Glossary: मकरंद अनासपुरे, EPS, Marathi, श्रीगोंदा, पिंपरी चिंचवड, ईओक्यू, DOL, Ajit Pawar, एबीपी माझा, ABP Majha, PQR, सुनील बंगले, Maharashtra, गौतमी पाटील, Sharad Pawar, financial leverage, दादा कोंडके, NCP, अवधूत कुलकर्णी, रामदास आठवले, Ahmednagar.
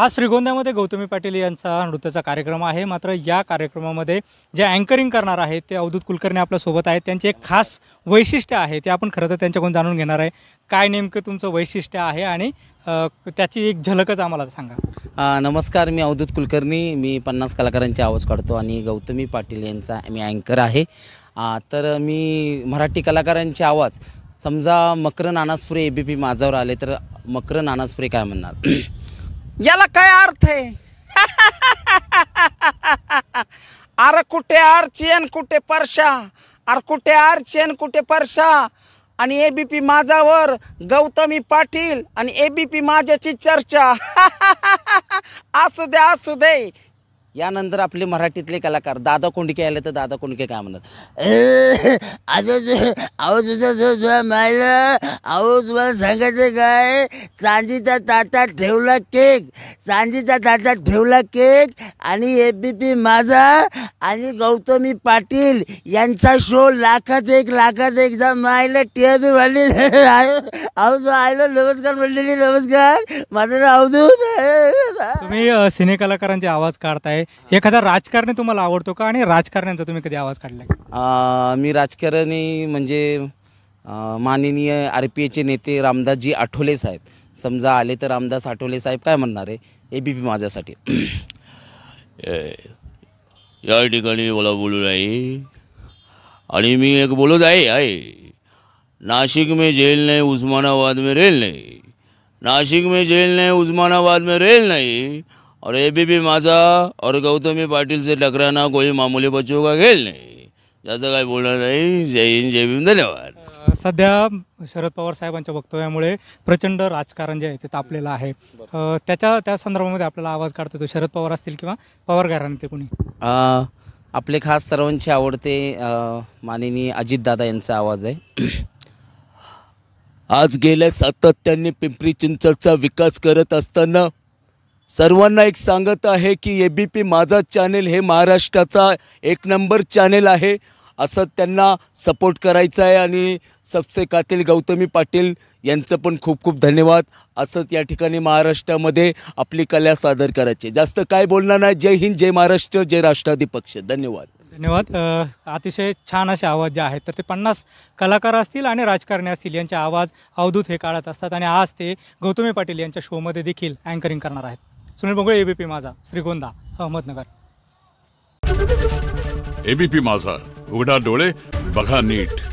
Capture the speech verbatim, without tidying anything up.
आज श्रीगोंदामध्ये गौतमी पाटील यांचा नृत्याचा कार्यक्रम आहे। मात्र या कार्यक्रमामध्ये जे अँकरिंग करणार आहेत ते अवधूत कुलकर्णी आपल्या सोबत आहेत। त्यांचे एक खास वैशिष्ट्य आहे ते आपण खरं तर त्यांच्याकडून जाणून घेणार आहे। काय नेमके तुमचं वैशिष्ट्य आहे आणि त्याची एक झलकच आम्हाला सांगा। नमस्कार, मी अवधूत कुलकर्णी, मी पन्नास कलाकारांचा आवाज काढतो आणि गौतमी पाटील यांचा मी अँकर आहे। तर मी मराठी कलाकारांचा आवाज समजा मकरंद अनासपुरे एबीपी माझावर आले तर मकरंद अनासपुरे काय म्हणणार, याला काय अर्थ आहे? अरे कुठे आर चेन कुठे परशा, अरे कुठे आर चेन कुठे परशा, आणि एबीपी माझावर गौतमी पाटील आणि एबीपी माझ्याची चर्चा। असू दे असू दे। यानंतर आपले मराठीतले कलाकार दादा कोंडके आले तर दादा कोंडके काय म्हणणार, सांगायचं काय, चांदीचा ताटा ठेवला केक, चांदीचा ताटा ठेवला केक आणि एबीपी माझा आणि गौतमी पाटील यांचा शो लाखात एक लाखात एकदा मायला टीआरपी वाली। अवधूत आयलो, नमस्कार मंडळी, नमस्कार, माझं नाव अवधूत आहे। तुम्ही सिने कलाकारांचे आवाज काढताय, एखादा राजकारणी तुम्हाला आवडतो का आणि राजकारण्यांचा तुम्ही कधी आवाज काढलाय? मी राजकारणी म्हणजे माननीय आरपीएचे नेते रामदासजी आठवले साहेब समजा आले तर रामदास आठवले साहेब काय म्हणणार आहे एबीपी माझ्यासाठी, या ठिकाणी मला बोलू नाही आणि मी एक बोलत आहे आहे। नाशिक में जेल नहीं, उस्मानाबाद में रेल नहीं, नाशिक में जेल नहीं, उस्मानाबाद में रेल नहीं, और एबीपी माझा और गौतमी पाटील से टकराना कोई मामूली बच्चों का खेल नहीं, जैसा काय बोलणार नाही। जय हिंद, जय भीम, धन्यवाद। सध्या शरद पवार साहेबांच्या वक्तव्यामुळे प्रचंड राजकारण जे आहे ते तापलेलं आहे, त्याच्या त्या संदर्भामध्ये आपल्याला आवाज काढतो तो शरद पवार असतील किंवा पवार घराण्यातील कोणी? आपले खास सर्वांचे आवडते माननीय अजितदादा यांचा आवाज आहे। आज गेल्या सातत्याने पिंपरी चिंचवडचा विकास करत असताना सर्वांना एक सांगत आहे की एबीपी माझा चॅनल हे महाराष्ट्राचा एक नंबर चॅनल आहे, असं त्यांना सपोर्ट करायचा आहे। आणि सबसे कातील गौतमी पाटील यांचं पण खूप खूप धन्यवाद। असं या ठिकाणी महाराष्ट्रामध्ये आपली कला सादर करायची, जास्त काय बोलणार नाही। जय हिंद, जय महाराष्ट्र, जय राष्ट्रवादी पक्ष, धन्यवाद धन्यवाद। अतिशय छान असे आवाज जे आहेत तर ते पन्नास कलाकार असतील आणि राजकारणी असतील यांचे आवाज अवधूत हे काढत असतात आणि आज ते गौतमी पाटील यांच्या शोमध्ये देखील अँकरिंग करणार आहेत। सुनील बंगले, एबीपी माझा, श्रीगोंदा, अहमदनगर। एबीपी माझा, उघडा डोळे बघा नीट।